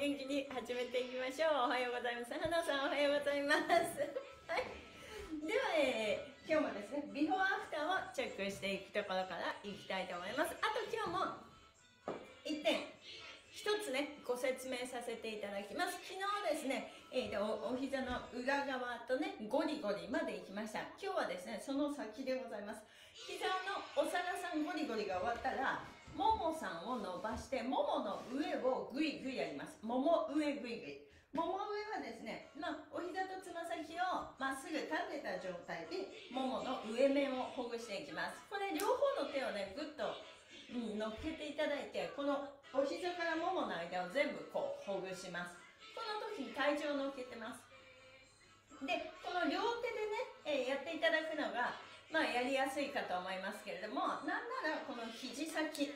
元気に始めていきましょう。おはようございます。花さん、おはようございます。はい。では、今日もですね、ビフォーアフターをチェックしていくところからいきたいと思います。あと今日も1点、1つね、ご説明させていただきます。昨日ですね、お膝の裏側とね、ゴリゴリまで行きました。今日はですね、その先でございます。膝のお皿さんゴリゴリが終わったら、ももさんを伸ばして、ももの上をぐいぐいやります。もも上ぐいぐい。もも上はですね、お膝とつま先をまっすぐ立てた状態で、ももの上面をほぐしていきます。これ両方の手をね、ぐっと、乗っけていただいて、このお膝からももの間を全部こうほぐします。この時に体重を乗っけてます。で、この両手でね、やっていただくのが、やりやすいかと思いますけれども、なんならこの肘先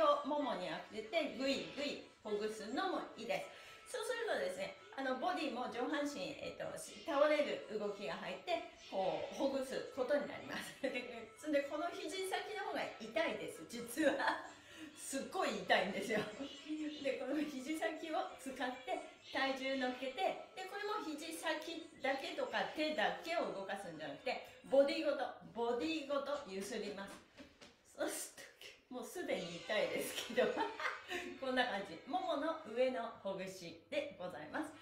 をももに当ててぐいぐいほぐすのもいいです。そうするとですね、ボディも上半身、倒れる動きが入ってこうほぐすことになります。そんでこの肘先の方が痛いです。実はすっごい痛いんですよ。でこの肘先を使って体重乗っけて、でこれも肘先だけとか手だけを動かすんじゃなくて、ボディごと揺すります。そうするともうすでに痛いですけどこんな感じ、ももの上のほぐしでございます。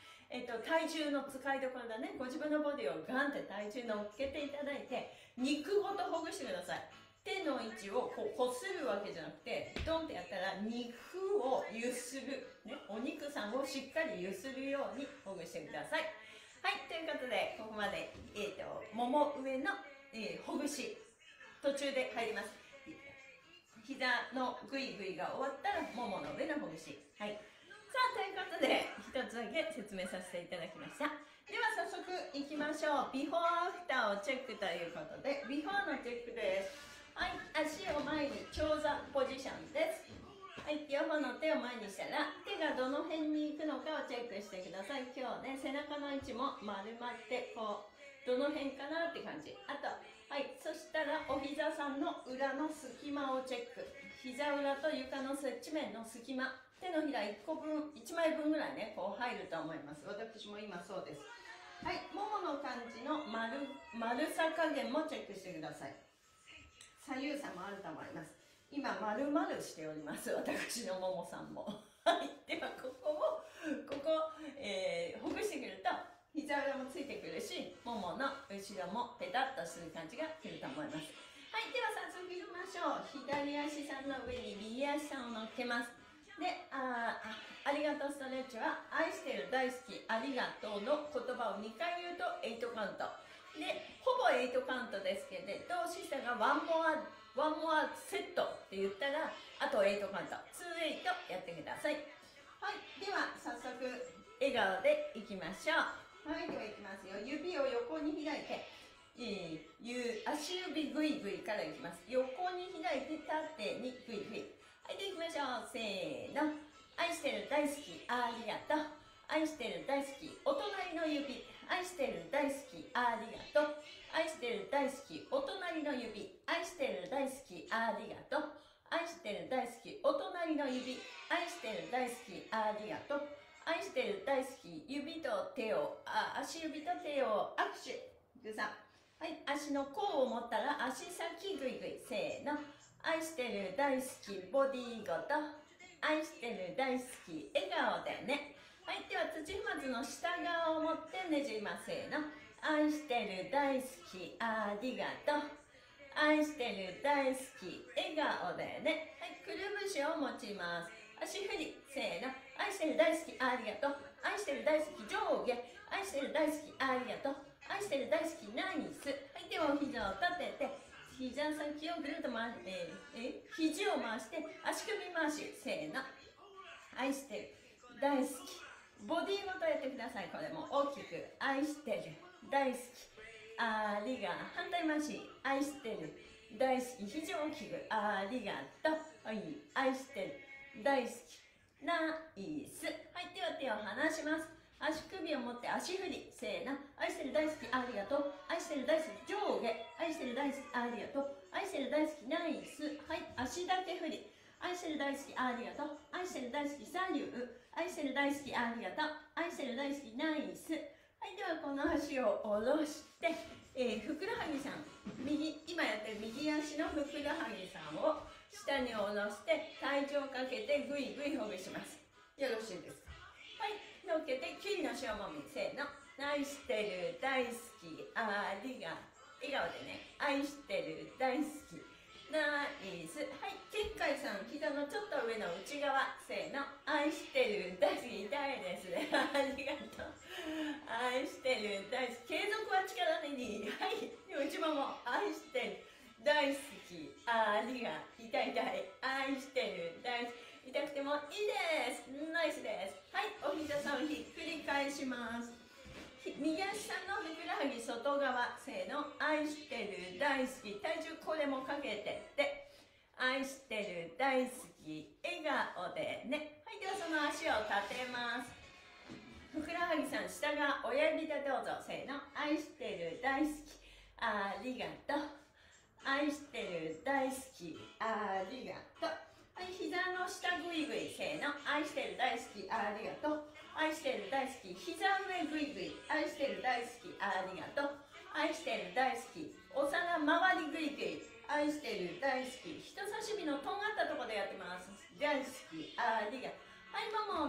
体重の使いどころだね。ご自分のボディをガンって体重乗っけていただいて、肉ごとほぐしてください。手の位置をこするわけじゃなくて、ドンってやったら肉をゆする、ね、お肉さんをしっかりゆするようにほぐしてください。はい、ということで、ここまで、もも上の、ほぐし、途中で入ります。膝のぐいぐいが終わったら、ももの上のほぐし。はい。さあ、ということで、一つだけ説明させていただきました。では、早速いきましょう。ビフォーアフターをチェックということで、ビフォーのチェックです。はい、足を前に長座ポジションです。はい、両方の手を前にしたら、手がどの辺に行くのかをチェックしてください。今日ね、背中の位置も丸まって、こう、どの辺かなって感じ。あと、はい、そしたらお膝さんの裏の隙間をチェック。膝裏と床の接地面の隙間。手のひら1個分、1枚分ぐらいね、こう入ると思います。私も今そうです。はい、ももの感じの丸さ加減もチェックしてください。左右差もあると思います。今丸々しております、私のももさんもはい、ではここ、ほぐしてくると膝裏もついてくるし、ももの後ろもペタッとする感じがくると思います。はい、では早速いきましょう。左足さんの上に右足さんを乗っけます。で、ありがとうストレッチは、愛してる、大好き、ありがとうの言葉を2回言うと8カウントで、ほぼ8カウントですけれど、シスターがワンモアセットって言ったら、あと8カウント、2-8やってください。はい、では早速笑顔でいきましょう。はい、ではいきますよ。指を横に開いて、足指グイグイからいきます。横に開いて縦にグイグイ。はい、でいきましょう。せーの、愛してる、大好き、ありがとう、愛してる、大好き、お隣の指、愛してる、大好き、ありがとう、愛してる、大好き、お隣の指、愛してる、大好き、ありがとう、愛してる、大好き、お隣の指、愛してる、大好き、ありがとう、愛してる、大好き、指と手を、足指と手を握手。グサ。はい、足の甲を持ったら足先グイグイ。せーの、愛してる、大好き、ボディごと、愛してる、大好き、笑顔だよね。はい、では土踏まずの下側を持ってねじります。せーの、愛してる、大好き、ありがとう、愛してる、大好き、笑顔だよね。はい、くるぶしを持ちます。足振り、せーの、愛してる、大好き、ありがとう、愛してる、大好き、上下、愛してる、大好き、ありがとう、愛してる、大好き、ナイス。はい、ではお膝を立てて、膝先をぐるっと回して、肘を回して、足首回し、せーの、愛してる、大好き、ボディごとやってください。これも大きく、愛してる、大好き、ありがとう、反対回し、愛してる、大好き、肘を大きく、ありがとう、はい、愛してる、大好き、ナイス。はい、では手を離します。足首を持って足振り、せーの、愛してる、大好き、ありがとう、愛してる、大好き、上下、愛してる、大好き、ありがとう、愛してる、大好き、ナイス。はい、足だけ振り、愛してる、大好き、ありがとう、愛してる、大好き、左右、愛してる大好きありがとう、愛してる大好きナイス。はい、ではこの足を下ろして、ふくらはぎさん、今やってる右足のふくらはぎさんを下に下ろして体重をかけてぐいぐいほぐします。よろしいですか？はい、のっけてキュウリの塩もみ、せーの、愛してる大好きありがとう、笑顔でね、愛してる大好きナイス。はい、結界さん、膝のちょっと上の内側、せーの、愛してる大好き、痛いですねありがとう、愛してる大好き、継続は力でに。はい、内もも、愛してる大好きありがとう、痛い痛い、愛してる大好き、痛くてもいいです、ナイスです。はい、お膝さんひっくり返します。右足さんのふくらはぎ外側、せーの、愛してる大好き、体重これもかけてって、愛してる大好き、笑顔でね。はい、ではその足を立てます。ふくらはぎさん、下が親指でどうぞ、せーの、愛してる大好きありがとう、愛してる大好きありがとう。はい、膝の下グイグイ、せーの、愛してる大好きありがとう、愛してる大好き、膝上グイグイ、愛してる大好きありがとう、愛してる大好き、お皿周りグイグイ、愛してる大好き、人差し指のとんがったところでやってます、大好きありがと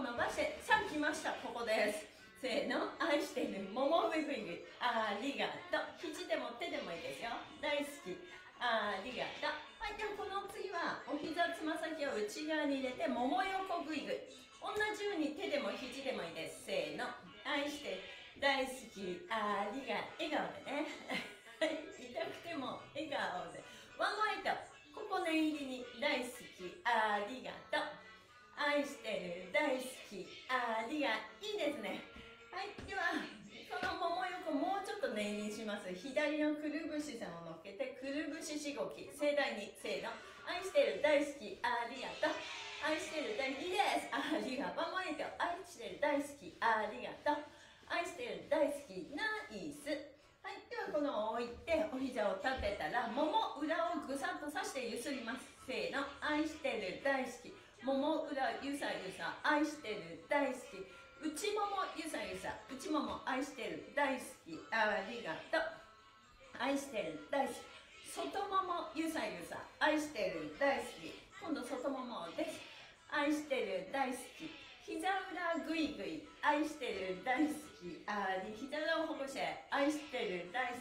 う。はい、ももを伸ばして、さあ来ました、ここです、せーの、愛してる、もも上グイグイ、ありがとう、肘でも手でもいいですよ、大好きありがとう。はい、ではこの次はお膝つま先を内側に入れて、もも横グイグイ、同じように手でも肘でもいいです、せーの、愛して大好きありがとう、笑顔でね痛くても笑顔でワンワイト、ここ念入りに、大好きありがとう、愛してる大好きありがとう、いいですね。はい、ではこのもも横、もうちょっと念入りにします。左のくるぶしさんを乗っけて、くるぶししごき、盛大に、せーの、愛してる大好きありがとう、愛してる大好きです、ありがとう、愛してる大好きありがとう、愛してる大好きナイス。はい、ではこの置いてお膝を立てたら、もも裏をぐさっと刺してゆすります、せーの、愛してる大好き、もも裏ゆさゆさ、愛してる大好き、内ももゆさゆさ、内もも、愛してる大好きありがとう、愛してる大好き、外ももゆさゆさ、愛してる大好き、今度外ももです、愛してる大好き、膝裏グイグイ、愛してる大好きあり、膝裏をほぐして、愛してる大好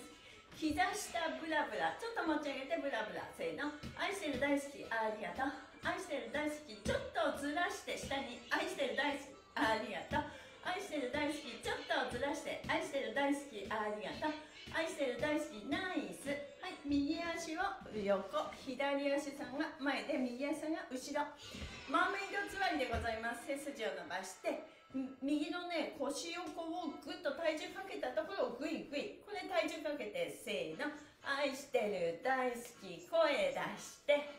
き、膝下ブラブラ、ちょっと持ち上げてブラブラ、せーの、愛してる大好きありがとう、愛してる大好き、ちょっとずらして下に、愛してる大好きありがとう、愛してる大好き、ちょっとずらして、愛してる大好きありがとう、愛してる大好きナイス。はい、右足を横、左足さんが前で右足さんが後ろ、マーメイド座りでございます。背筋を伸ばして、右のね、腰横をぐっと体重かけたところをグイグイ、これ体重かけて、せーの、愛してる大好き、声出して、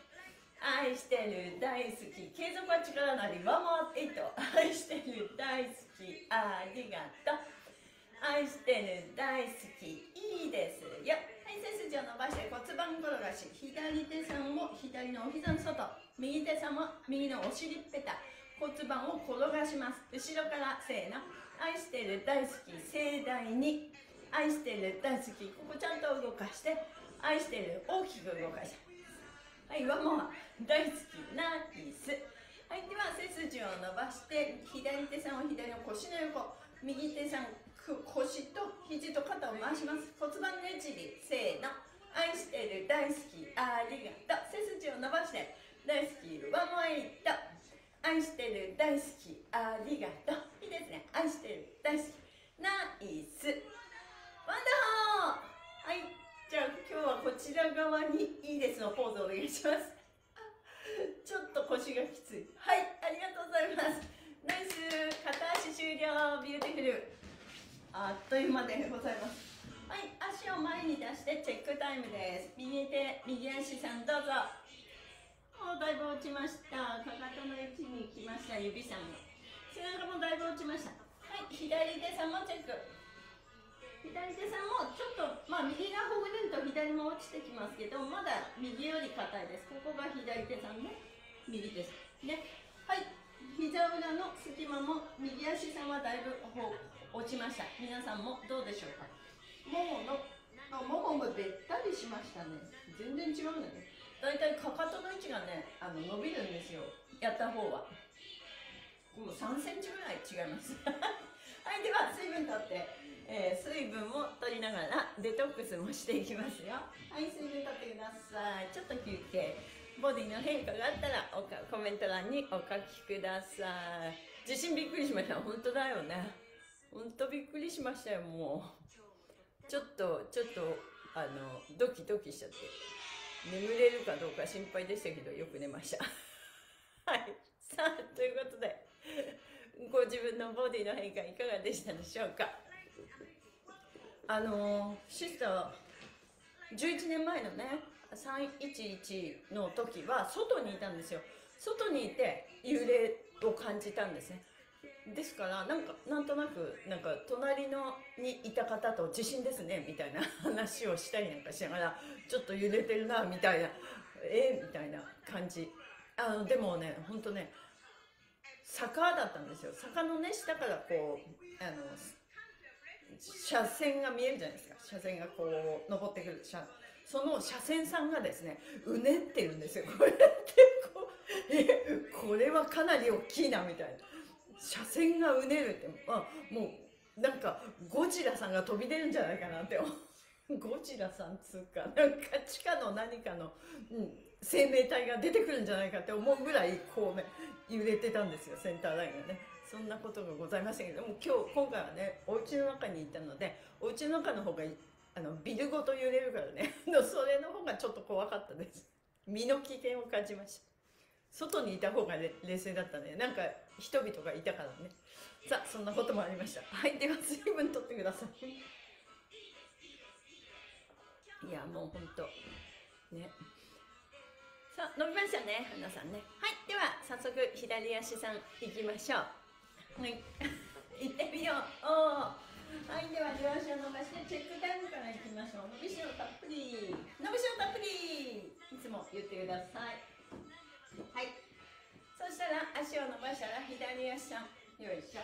愛してる大好き、継続は力なり、ワンモアテイト、愛してる大好きありがとう、愛してる大好き、いいですよ。はい、背筋を伸ばして骨盤転がし、左手さんも左のお膝の外、右手さんも右のお尻っぺた、骨盤を転がします、後ろから、せーの、愛してる大好き、盛大に、愛してる大好き、ここちゃんと動かして、愛してる、大きく動かして、はい、ワンモア大好きナイス。はい、では背筋を伸ばして、左手さんを左の腰の横、右手さん腰と肘と肩を回します、骨盤ねじり、せーの、愛してる大好きありがとう、背筋を伸ばして、大好きワンモアイト、愛してる大好きありがとう、いいですね、愛してる大好きナイス、ワンダホー。はい、じゃあ今日はこちら側にいいですのポーズをお願いしますちょっと腰がきつい。はい、ありがとうございます、ナイス、片足終了、ビューティフル、あっという間でございます。はい、足を前に出してチェックタイムです。右手、右足さんどうぞ。もうだいぶ落ちました、かかとの位置に来ました、指さんの背中もだいぶ落ちました。はい、左手さんもチェック、左手さんもちょっと、右がほぐれると左も落ちてきますけど、まだ右より硬いです。ここが左手さんね、右ですね。はい、膝裏の隙間も右足さんはだいぶ落ちました。皆さんもどうでしょうか。ももがべったりしましたね。全然違うんだね。だいたいかかとの位置がね、伸びるんですよ、やった方は。もう3センチぐらい違います。はい、では水分とって、水分を取りながらデトックスもしていきますよ。はい、水分とってください。ちょっと休憩。ボディの変化があったらコメント欄にお書きください。地震びっくりしました。本当だよね。本当びっくりしましたよ、もう。ちょっと、ドキドキしちゃって。眠れるかどうか心配でしたけど、よく寝ました。はい。さあ、ということで、ご自分のボディの変化いかがでしたでしょうか。シスター、11年前のね、311の時は外にいたんですよ。外にいて揺れを感じたんですね。ですから、なんとなく、隣にいた方と地震ですね、みたいな話をしたりなんかしながら、ちょっと揺れてるな、みたいな、みたいな感じ。でもね、ほんとね、坂だったんですよ。坂のね、下からこう、車線が見えるじゃないですか。車線がこう、登ってくる。その車線さんがですね、うねってるんですよ。これってこれはかなり大きいな、みたいな。車線がうねるって、もう、ゴジラさんが飛び出るんじゃないかなって。ゴジラさんつうか、地下の何かの、生命体が出てくるんじゃないかって思うぐらい、こうね、揺れてたんですよ、センターラインがね。そんなことがございましたけども、今回はね、お家の中にいたので、お家の中の方が、ビルごと揺れるからね、それの方がちょっと怖かったです。身の危険を感じました。外にいた方が冷静だったね。人々がいたからね。さあ、そんなこともありました。はい、では水分取ってください。いや、もうほんとね。さあ、伸びましたね、花さんね。はい、では早速左足さんいきましょう。はい、行ってみよう。はい、では両足を伸ばしてチェックタイムからいきましょう。伸びしろたっぷり、伸びしろたっぷり、いつも言ってください。はい、そしたら足を伸ばしたら左足さん、よいしょ。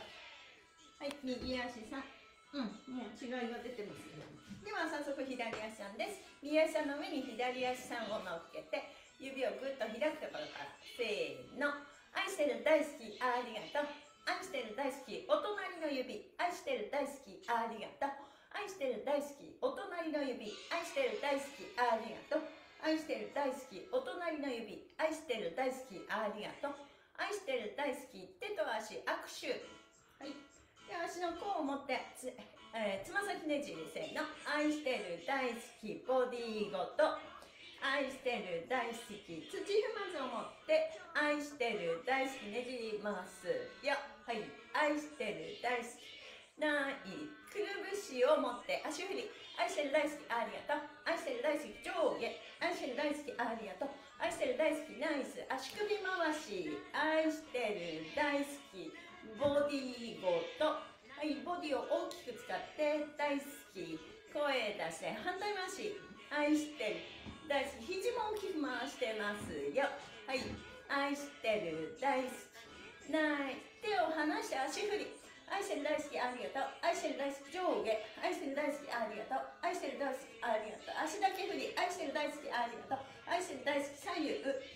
はい、右足さん、もう違いが出てますね。では早速左足さんです。右足さんの上に左足さんを乗っけて、指をぐっと開くところから、せーの。愛してる、大好き、ありがとう。愛してる、大好き、お隣の指。愛してる、大好き、ありがとう。愛してる、大好き、お隣の指。愛してる、大好き、ありがとう。愛してる、大好き、お隣の指。愛してる、大好き、ありがとう。愛してる、大好き、手と足、握手。はい。で、足の甲を持って、つま先ねじり、せーの。愛してる、大好き、ボディごと。愛してる、大好き、土踏まずを持って、愛してる、大好き、ねじりますよ。はい。愛してる、大好き、ない、くるぶしを持って、足振り。愛してる、大好き、ありがとう。愛してる、大好き、上下。愛してる、大好き、ありがとう。愛してる、大好き、ナイス。足首回し。愛してる、大好き。ボディごと。はい、ボディを大きく使って、大好き、声出して、反対回し、愛してる、大好き、肘も大きく回してますよ。はい、愛してる、大好き、ナイス、手を離して足振り、愛してる、大好き、ありがとう、愛してる、大好き、上下、愛してる、大好き、ありがとう、愛してる、大好き、ありがとう、足だけ振り、愛してる、大好き、ありがとう、愛してる、大好き、左右、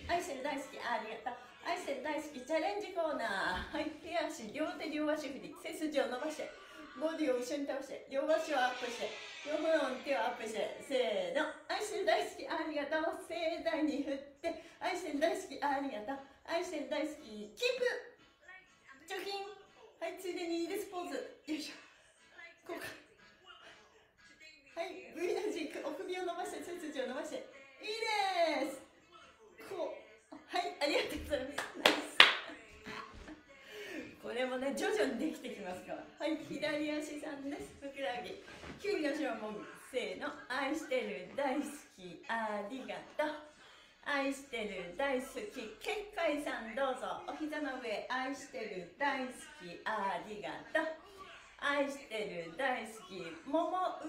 愛してる、大好き、ありがとう、愛してる、大好き、チャレンジコーナー。はい、手足、両手、両足振り、背筋を伸ばして、ボディを後ろに倒して、両足をアップして、両方の手をアップして、せーの。愛してる、大好き、ありがとう。盛大に振って、愛してる、大好き、ありがとう。愛してる、大好き、キープ。チョキン。はい、ついでにいいです、ポーズ。よいしょ。こうか。はい、Vの字、お首を伸ばして、背筋を伸ばして、いいです。こう。はい、ありがとうございます。ナイス。これもね、徐々にできてきますから。はい、左足さんです。ふくらはぎ。きゅうりの後ろもみ。せーの。愛してる、大好き、ありがとう。愛してる、大好き。結界さん、どうぞ。お膝の上。愛してる、大好き、ありがとう。愛してる、大好き。もも、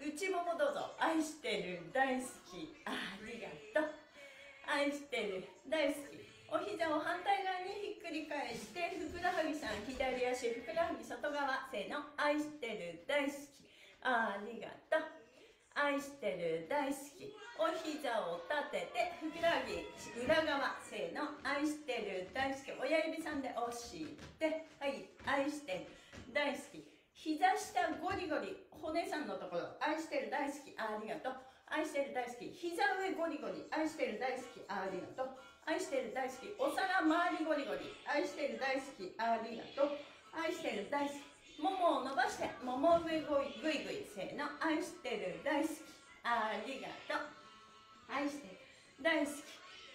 内ももどうぞ。愛してる、大好き、ありがとう。愛してる、大好き、お膝を反対側にひっくり返してふくらはぎさん、左足ふくらはぎ外側、せーの、愛してる大好き、ありがとう、愛してる大好き、お膝を立ててふくらはぎ裏側、せーの、愛してる大好き、親指さんで押して、はい、愛してる大好き、膝下ゴリゴリ骨さんのところ、愛してる大好き、ありがとう、愛してる大好き、膝上ゴリゴリ、愛してる大好き、ありがとう、愛してる大好き、お皿周りゴリゴリ、愛してる大好き、ありがとう、愛してる大好き、ももを伸ばしてもも上ゴイグイグイ、せーの、愛してる大好き、ありがとう、愛してる大好き、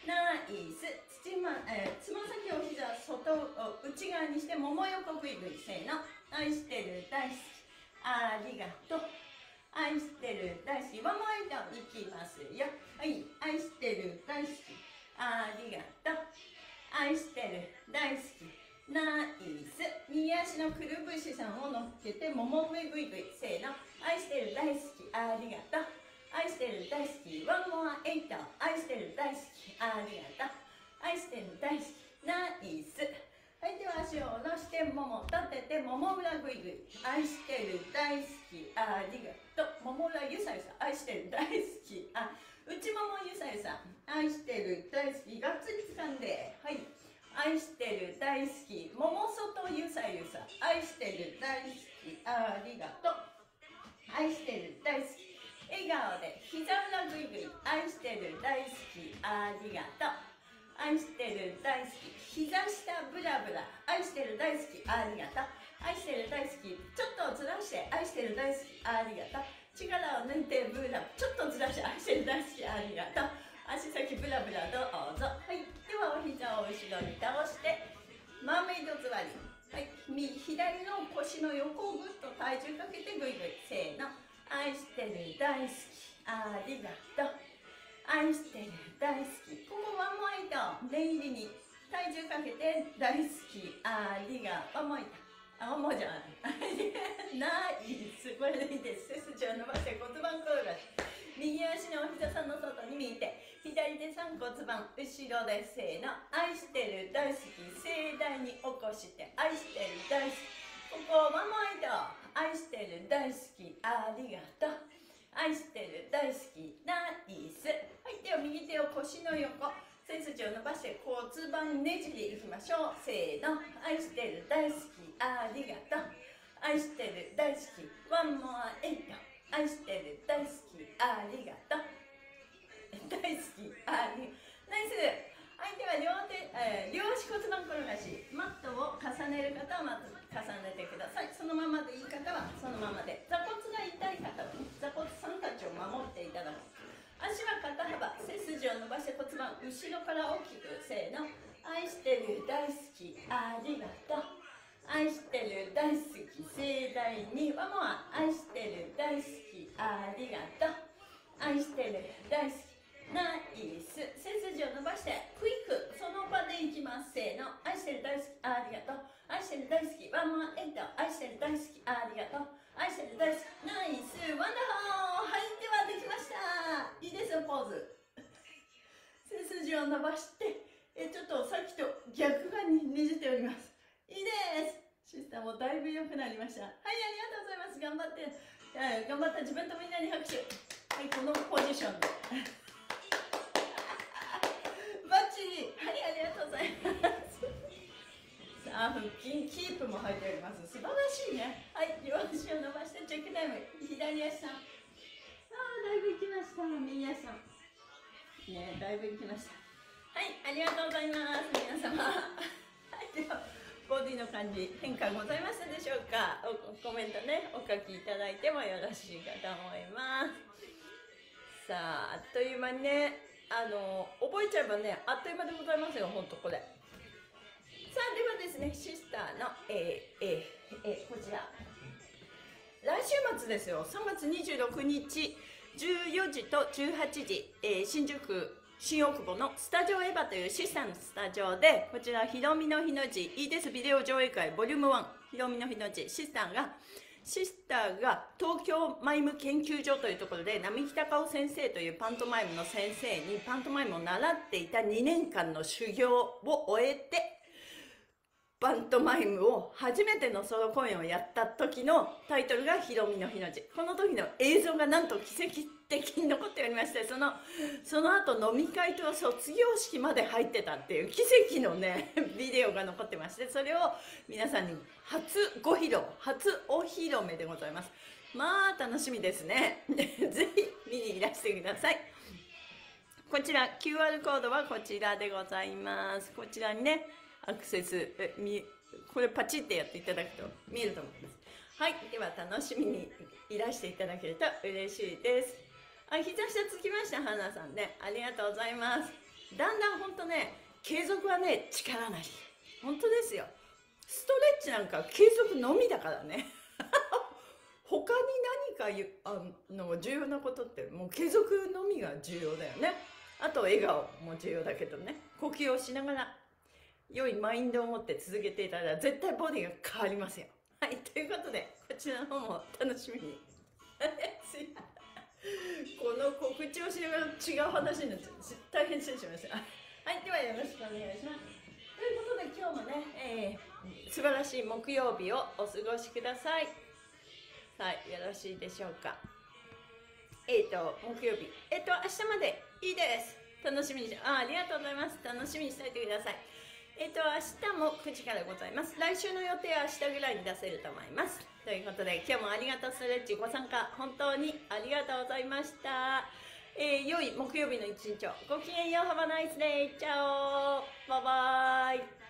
ナイス、つま先を膝外内側にしてもも横グイグイ、せーの、愛してる大好き、ありがとう、愛してる大好き、ワンワイドいきますよ、はい、愛してる大好き、ありがとう、愛してる大好き、ナイス、右足のくるぶしさんを乗っけてもも上グイグイ、せーの、愛してる大好き、ありがとう、愛してる大好き、ワンモアエイト、愛してる大好き、ありがとう、愛してる大好き、ナイス、はい、では足を下ろしてもも立ててもも裏グイグイ、愛してる大好き、ありがとう、もも裏ゆさゆさ、愛してる大好き、あ、内ももゆさゆさ、愛してる大好き、がっつり掴んで、はい、愛してる大好き、もも外ゆさゆさ、愛してる大好き、ありがとう、愛してる大好き、笑顔で膝裏グイグイ、愛してる大好き、ありがとう、愛してる大好き、膝下ブラブラ、愛してる大好き、ありがとう、愛してる大好き、ちょっとずらして愛してる大好き、ありがとう、力を抜いてブラ、ちょっとずらして愛してる大好き、ありがとう、足先ブラブラどうぞ、はい、ではお膝を後ろに倒してマーメイド座り、はい、左の腰の横をぐっと体重かけてグイグイ、せーの、愛してる大好き、ありがとう、愛してる大好き、ここワンモイト念入りに体重かけて大好き、ありがとう、ワンモイト、あ、もうじゃんナイス、これでいいです、背筋を伸ばして骨盤転がし、右足のお膝さんの外に見て、左手さん骨盤後ろで、せーの、愛してる大好き、盛大に起こして、愛してる大好き、ここワンモアイド、愛してる大好き、ありがとう、愛してる大好き、ナイス、はい、手を右手を腰の横、背筋を伸ばして骨盤ねじりいきましょう、せーの、愛してる大好き、ありがとう、愛してる大好き、ワンモアエイト、愛してる大好き、ありがとう、大好き、ありがとう、ナイス、はい、では両足骨盤転がし、マットを重ねる方はまず重ねてください、そのままでいい方はそのままで、座骨が痛い方は座骨さんたちを守っていただく、足は肩幅、背筋を伸ばして骨盤後ろから大きく、せーの、愛してる大好き、ありがとう、愛してる大好き、盛大に、ワモア、愛してる大好き、ありがとう、愛してる大好き、ナイス、背筋を伸ばしてクイック、その場でいきます、せーの、愛してる大好き、ありがとう、愛してる大好き、ワンワンエンド、愛してる大好き、ありがとう、愛してる大好き、ナイス、ワンダホー、はい、ではできました、いいですよ、ポーズ背筋を伸ばして、ちょっとさっきと逆側にねじっております、いいです、シスターもだいぶ良くなりました、はい、ありがとうございます、頑張った自分とみんなに拍手、はい、このポジションで腹筋キープも入っております、素晴らしいね、はい、両足を伸ばしてチェックタイム、左足さん、だいぶいきました、右足さんね、だいぶいきました、はい、ありがとうございます皆様はい、ではボディの感じ変化ございましたでしょうか、コメントねお書きいただいてもよろしいかと思います。さあ、あっという間にね、覚えちゃえばね、あっという間でございますよ、ほんとこれ。さあ、ではですね、シスターの、こちら来週末ですよ、3月26日14時と18時、新宿新大久保のスタジオエヴァというシスターのスタジオで、こちらひろみの日の字いいですビデオ上映会ボリューム1、ひろみの日の字、シスターがシスターが東京マイム研究所というところで並木隆夫先生というパントマイムの先生にパントマイムを習っていた2年間の修行を終えてパントマイムを初めてのソロ公演をやった時のタイトルが「ひろみのひのじ」。この時の映像がなんと奇跡的に残っておりまして、その後飲み会と卒業式まで入ってたっていう奇跡のねビデオが残ってまして、それを皆さんに初ご披露、初お披露目でございます。まあ楽しみですねぜひ見にいらしてください。こちら QR コードはこちらでございます。こちらにねアクセス、これパチってやっていただくと見えると思います。はい、では楽しみにいらしていただけると嬉しいです。あ、膝下つきました花さんね、ありがとうございます。だんだんほんとね、継続はね力なり、ほんとですよ。ストレッチなんか継続のみだからね他に何か重要なことってもう継続のみが重要だよね。あと笑顔も重要だけどね、呼吸をしながら良いマインドを持って続けていたら絶対ボディが変わりますよ。はい、ということでこちらの方も楽しみにこの告知をしながら違う話になっちゃう、大変失礼しました。はい、ではよろしくお願いします。ということで今日もね、素晴らしい木曜日をお過ごしください。さあ、よろしいでしょうか。木曜日明日までいいです。楽しみにして、ありがとうございます。楽しみにしておいてください。明日も9時からございます。来週の予定は明日ぐらいに出せると思います。ということで、今日もありがとうストレッチご参加、本当にありがとうございました。良い木曜日の一日を、ごきげんよう、ハバナイスデイ、チャオ、バイバイ。